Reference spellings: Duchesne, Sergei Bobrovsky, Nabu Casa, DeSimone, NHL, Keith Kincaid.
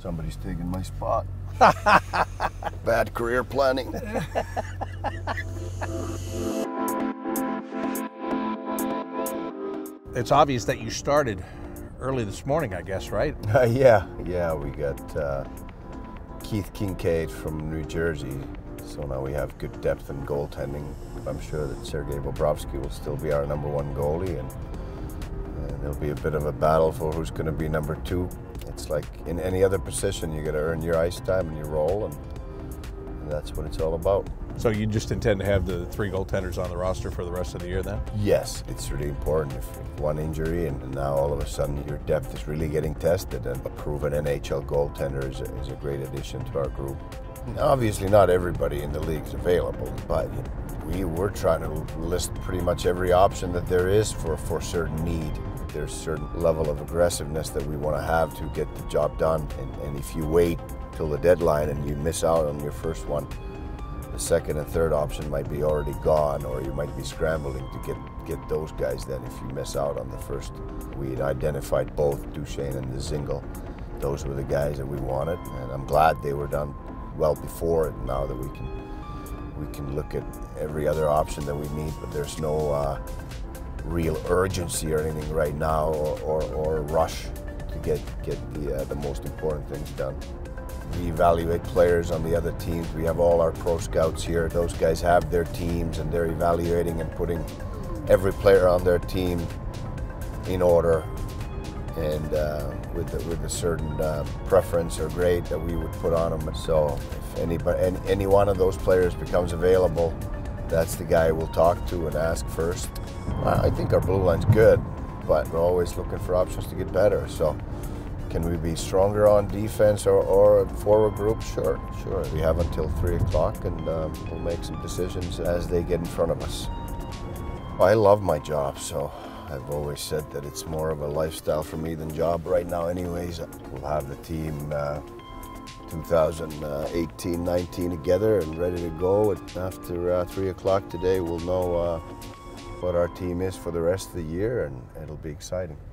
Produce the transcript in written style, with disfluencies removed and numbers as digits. Somebody's taking my spot. Bad career planning. It's obvious that you started early this morning, I guess, right? Yeah, we got Keith Kincaid from New Jersey. So now we have good depth in goaltending. I'm sure that Sergei Bobrovsky will still be our number 1 goalie, and there'll be a bit of a battle for who's going to be number 2. It's like in any other position, you got to earn your ice time and your role, and that's what it's all about. So you just intend to have the 3 goaltenders on the roster for the rest of the year then? Yes, it's really important. If one injury and now all of a sudden your depth is really getting tested, and a proven NHL goaltender is a great addition to our group. Now, obviously not everybody in the league is available, but we were trying to list pretty much every option that there is for certain need. There's a certain level of aggressiveness that we want to have to get the job done, and if you wait till the deadline and you miss out on your first one, the second and third option might be already gone, or you might be scrambling to get those guys then if you miss out on the first. We had identified both Duchesne and DeSimone. Those were the guys that we wanted, and I'm glad they were done well before it, now that we can look at every other option that we need, but there's no real urgency or anything right now, or rush to get the most important things done. We evaluate players on the other teams. We have all our pro scouts here. Those guys have their teams, and they're evaluating and putting every player on their team in order, and with a certain preference or grade that we would put on them. So if any one of those players becomes available, that's the guy we'll talk to and ask first. I think our blue line's good, but we're always looking for options to get better. So can we be stronger on defense or forward group? Sure. We have until 3 o'clock, and we'll make some decisions as they get in front of us. I love my job, so I've always said that it's more of a lifestyle for me than job right now anyways. We'll have the team 2018-19 together and ready to go. And after 3 o'clock today, we'll know what our team is for the rest of the year, and it'll be exciting.